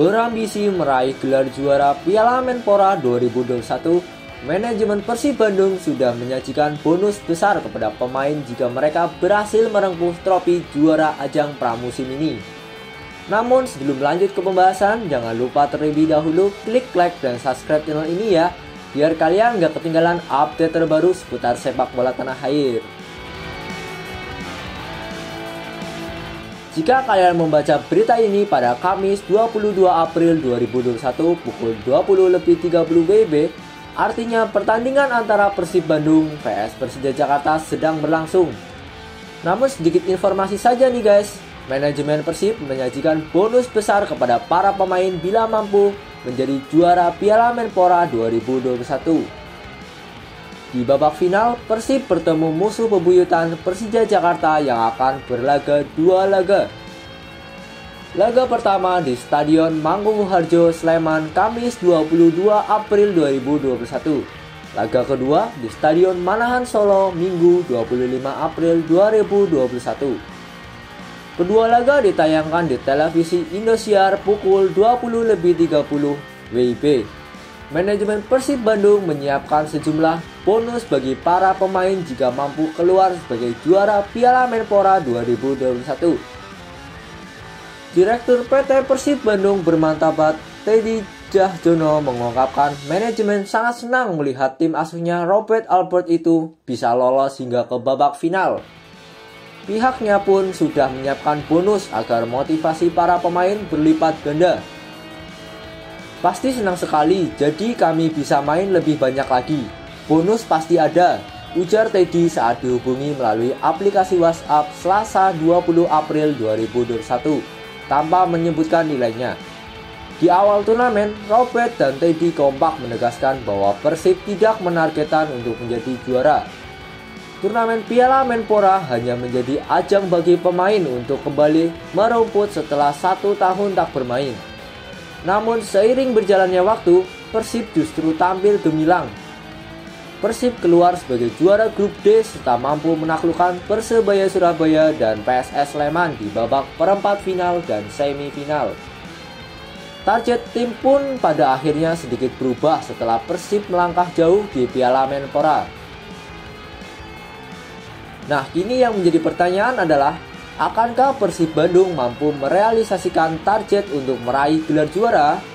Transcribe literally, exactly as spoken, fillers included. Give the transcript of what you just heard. berambisi meraih gelar juara Piala Menpora dua ribu dua puluh satu, manajemen Persib Bandung sudah menyajikan bonus besar kepada pemain jika mereka berhasil merengkuh trofi juara ajang pramusim ini. Namun sebelum lanjut ke pembahasan, jangan lupa terlebih dahulu klik like dan subscribe channel ini ya, biar kalian nggak ketinggalan update terbaru seputar sepak bola tanah air. Jika kalian membaca berita ini pada Kamis dua puluh dua April dua ribu dua puluh satu pukul dua puluh lebih tiga puluh W I B, artinya pertandingan antara Persib Bandung versus Persija Jakarta sedang berlangsung. Namun sedikit informasi saja nih guys, manajemen Persib menyajikan bonus besar kepada para pemain bila mampu menjadi juara Piala Menpora dua ribu dua puluh satu. Di babak final, Persib bertemu musuh bebuyutan Persija Jakarta yang akan berlaga dua laga. Laga pertama di Stadion Maguwoharjo, Sleman, Kamis dua puluh dua April dua ribu dua puluh satu. Laga kedua di Stadion Manahan, Solo, Minggu dua puluh lima April dua ribu dua puluh satu. Kedua laga ditayangkan di televisi Indosiar pukul dua puluh lebih tiga puluh W I B. Manajemen Persib Bandung menyiapkan sejumlah bonus bagi para pemain jika mampu keluar sebagai juara Piala Menpora dua ribu dua puluh satu. Direktur P T Persib Bandung Bermartabat, Teddy Tjahjono, mengungkapkan manajemen sangat senang melihat tim asuhnya Robert Alberts itu bisa lolos hingga ke babak final. Pihaknya pun sudah menyiapkan bonus agar motivasi para pemain berlipat ganda. Pasti senang sekali, jadi kami bisa main lebih banyak lagi. Bonus pasti ada, ujar Teddy saat dihubungi melalui aplikasi WhatsApp Selasa dua puluh April dua ribu dua puluh satu, tanpa menyebutkan nilainya. Di awal turnamen, Robert dan Teddy kompak menegaskan bahwa Persib tidak menargetkan untuk menjadi juara. Turnamen Piala Menpora hanya menjadi ajang bagi pemain untuk kembali merumput setelah satu tahun tak bermain. Namun seiring berjalannya waktu, Persib justru tampil gemilang. Persib keluar sebagai juara grup D serta mampu menaklukkan Persebaya Surabaya dan P S S Sleman di babak perempat final dan semifinal. Target tim pun pada akhirnya sedikit berubah setelah Persib melangkah jauh di Piala Menpora. Nah, kini yang menjadi pertanyaan adalah, akankah Persib Bandung mampu merealisasikan target untuk meraih gelar juara?